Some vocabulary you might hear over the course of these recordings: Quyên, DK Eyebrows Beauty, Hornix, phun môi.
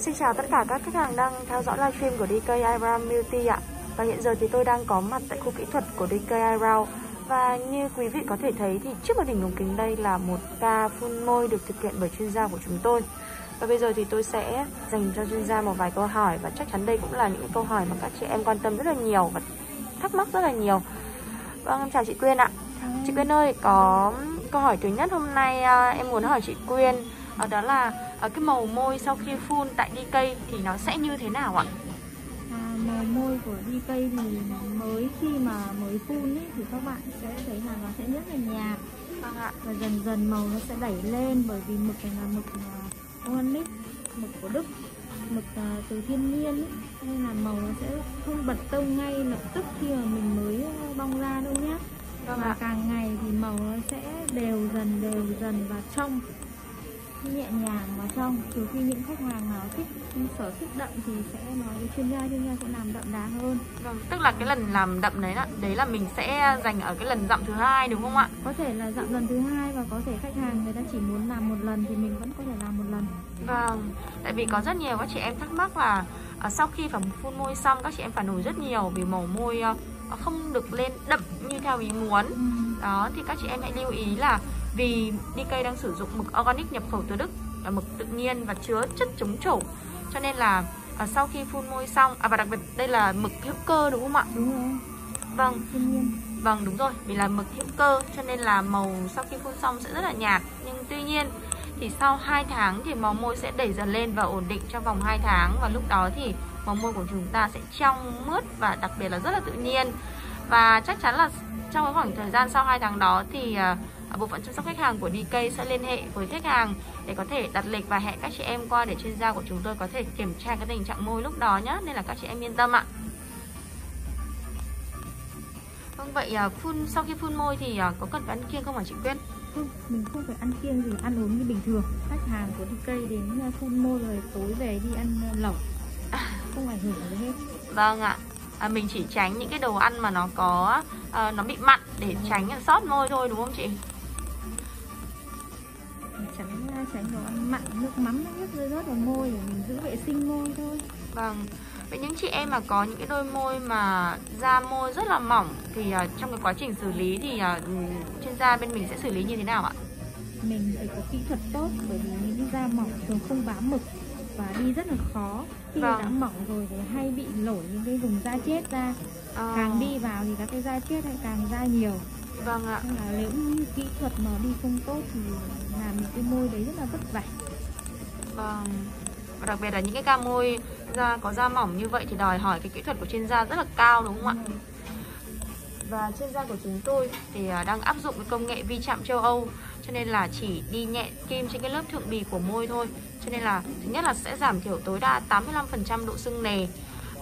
Xin chào tất cả các khách hàng đang theo dõi livestream của DK Eyebrows Beauty ạ. Và hiện giờ thì tôi đang có mặt tại khu kỹ thuật của DK Eyebrows. Và như quý vị có thể thấy thì trước màn hình ống kính đây là một ca phun môi được thực hiện bởi chuyên gia của chúng tôi. Và bây giờ thì tôi sẽ dành cho chuyên gia một vài câu hỏi, và chắc chắn đây cũng là những câu hỏi mà các chị em quan tâm rất là nhiều và thắc mắc rất là nhiều. Vâng, em chào chị Quyên ạ. Chị Quyên ơi, có câu hỏi thứ nhất hôm nay em muốn hỏi chị Quyên, đó là cái màu môi sau khi phun tại DK thì nó sẽ như thế nào ạ? Màu môi của DK thì khi mà mới phun ấy, thì các bạn sẽ thấy là nó sẽ rất là nhạt. Vâng ạ. Và dần dần màu nó sẽ đẩy lên, bởi vì mực này là mực Hornix, mực của Đức, mực từ thiên nhiên ấy. Nên là màu nó sẽ không bật tông ngay lập tức khi mà mình mới bong ra đâu nhé. Vâng ạ. Càng ngày thì màu nó sẽ đều dần và trong, nhẹ nhàng vào trong. Trừ khi những khách hàng nào thích sở thích đậm thì sẽ nói với chuyên gia sẽ làm đậm đà hơn. Vâng, tức là cái lần làm đậm đấy là mình sẽ dành ở cái lần dặm thứ hai đúng không ạ? Có thể là dặm lần thứ hai, và có thể khách hàng người ta chỉ muốn làm một lần thì mình vẫn có thể làm một lần. Vâng, tại vì có rất nhiều các chị em thắc mắc là sau khi phải phun môi xong các chị em phản hồi rất nhiều vì màu môi không được lên đậm như theo ý muốn. Đó, thì các chị em hãy lưu ý là vì DK đang sử dụng mực organic nhập khẩu từ Đức, là mực tự nhiên và chứa chất chống trổ, cho nên là sau khi phun môi xong, và đặc biệt đây là mực hữu cơ đúng không ạ? Đúng rồi. Vâng, vâng đúng rồi, vì là mực hữu cơ cho nên là màu sau khi phun xong sẽ rất là nhạt. Nhưng tuy nhiên thì sau 2 tháng thì màu môi sẽ đẩy dần lên và ổn định trong vòng 2 tháng. Và lúc đó thì màu môi của chúng ta sẽ trong, mướt và đặc biệt là rất là tự nhiên. Và chắc chắn là trong cái khoảng thời gian sau 2 tháng đó thì bộ phận chăm sóc khách hàng của DK sẽ liên hệ với khách hàng để có thể đặt lịch và hẹn các chị em qua để chuyên gia của chúng tôi có thể kiểm tra cái tình trạng môi lúc đó nhé. Nên là các chị em yên tâm ạ. Vâng, vậy sau khi phun môi thì có cần phải ăn kiêng không hả chị Quyên? Không, mình không phải ăn kiêng gì, ăn uống như bình thường. Khách hàng của DK đến phun môi rồi tối về đi ăn lẩu, không ảnh hưởng gì hết. Vâng ạ. Mình chỉ tránh những cái đồ ăn mà nó có nó bị mặn để tránh sót môi thôi đúng không chị? Tránh đồ ăn mặn, nước mắm, nước rơi rớt vào môi để mình giữ vệ sinh môi thôi. Vâng. Vậy những chị em mà có những cái đôi môi mà da môi rất là mỏng thì trong cái quá trình xử lý thì chuyên gia bên mình sẽ xử lý như thế nào ạ? Mình phải có kỹ thuật tốt, bởi vì những da mỏng thường không bám mực và đi rất là khó. Khi đã mỏng rồi thì hay bị nổi những cái vùng da chết ra. Càng đi vào thì các cái da chết lại càng ra nhiều. Vâng ạ. Nên là nếu như kỹ thuật mà đi không tốt thì làm những cái môi đấy rất là vất vả. Vâng. Và đặc biệt là những cái ca môi có da mỏng như vậy thì đòi hỏi cái kỹ thuật của chuyên gia rất là cao đúng không ạ? Và chuyên gia của chúng tôi thì đang áp dụng cái công nghệ vi chạm châu Âu, cho nên là chỉ đi nhẹ kim trên cái lớp thượng bì của môi thôi. Cho nên là thứ nhất là sẽ giảm thiểu tối đa 85% độ sưng nề.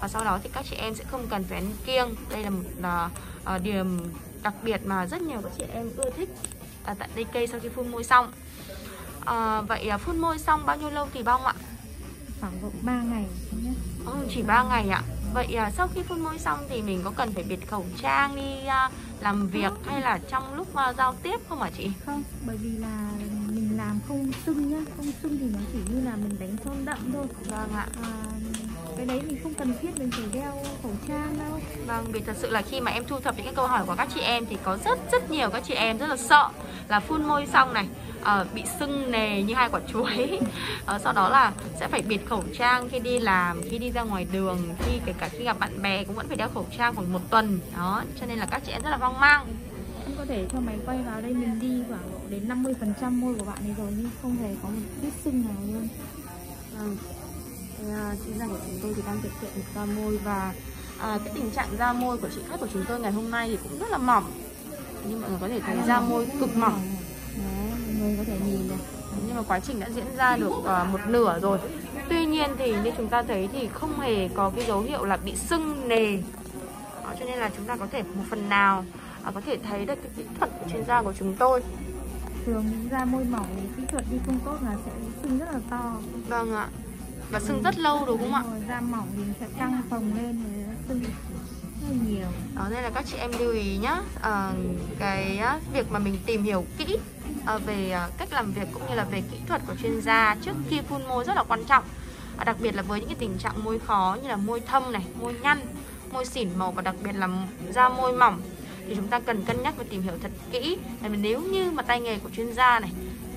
Và sau đó thì các chị em sẽ không cần phải ăn kiêng. Đây là một điểm đặc biệt mà rất nhiều các chị em ưa thích tại DK sau khi phun môi xong. Vậy phun môi xong bao nhiêu lâu thì bong ạ? Khoảng độ 3 ngày nhé. Chỉ 3 ngày ạ. Vậy sau khi phun môi xong thì mình có cần phải bịt khẩu trang đi làm việc hay là trong lúc giao tiếp không hả chị? Không, bởi vì là mình làm không sưng nhá. Không sưng thì nó chỉ như là mình đánh son đậm thôi. Vâng ạ. Cái đấy mình không cần thiết mình phải đeo khẩu trang đâu. Vâng, vì thật sự là khi mà em thu thập những cái câu hỏi của các chị em thì có rất nhiều các chị em rất là sợ là phun môi xong này bị sưng nề như hai quả chuối. Sau đó là sẽ phải bịt khẩu trang khi đi làm, khi đi ra ngoài đường, khi kể cả khi gặp bạn bè cũng vẫn phải đeo khẩu trang khoảng 1 tuần. Đó, cho nên là các chị em rất là hoang mang. Em có thể cho máy quay vào đây, mình đi khoảng độ đến 50% môi của bạn này rồi nhưng không hề có một vết sưng nào luôn. Vâng. Chuyên gia của chúng tôi thì đang thực hiện một ca môi, và cái tình trạng da môi của chị khách của chúng tôi ngày hôm nay thì cũng rất là mỏng. Nhưng mọi người có thể thấy da môi cực mỏng. Đó, mọi người có thể nhìn này. Nhưng mà quá trình đã diễn ra được một nửa rồi. Tuy nhiên thì như chúng ta thấy thì không hề có cái dấu hiệu là bị sưng nề. Đó, cho nên là chúng ta có thể một phần nào có thể thấy được cái kỹ thuật của chuyên gia của chúng tôi. Thường những da môi mỏng thì kỹ thuật đi không tốt là sẽ sưng rất là to. Vâng ạ. Và sưng rất lâu đúng không ạ? Da mỏng thì sẽ căng phồng lên và sưng rất là nhiều. Đó, nên là các chị em lưu ý nhá, cái việc mà mình tìm hiểu kỹ về cách làm việc cũng như là về kỹ thuật của chuyên gia trước khi phun môi rất là quan trọng. Đặc biệt là với những cái tình trạng môi khó như là môi thâm này, môi nhăn, môi xỉn màu và đặc biệt là da môi mỏng thì chúng ta cần cân nhắc và tìm hiểu thật kỹ. Nếu như mà tay nghề của chuyên gia này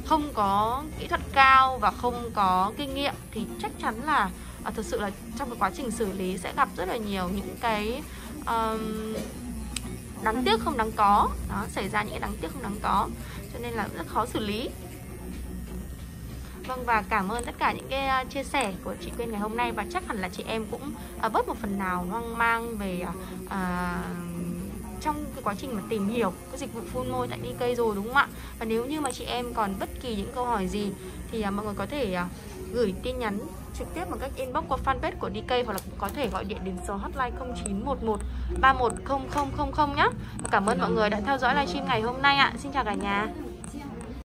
không có kỹ thuật cao và không có kinh nghiệm thì chắc chắn là thực sự là trong cái quá trình xử lý sẽ gặp rất là nhiều những cái đáng tiếc không đáng có. Đó, xảy ra những cái đáng tiếc không đáng có cho nên là rất khó xử lý. Vâng, và cảm ơn tất cả những cái chia sẻ của chị Quyên ngày hôm nay, và chắc hẳn là chị em cũng bớt một phần nào hoang mang về trong cái quá trình mà tìm hiểu cái dịch vụ phun môi tại DK rồi, đúng không ạ? Và nếu như mà chị em còn bất kỳ những câu hỏi gì thì mọi người có thể gửi tin nhắn trực tiếp bằng cách inbox qua fanpage của DK, hoặc là có thể gọi điện đến số hotline 0911 310000 nhé. Cảm ơn mọi người đã theo dõi livestream ngày hôm nay ạ. Xin chào cả nhà.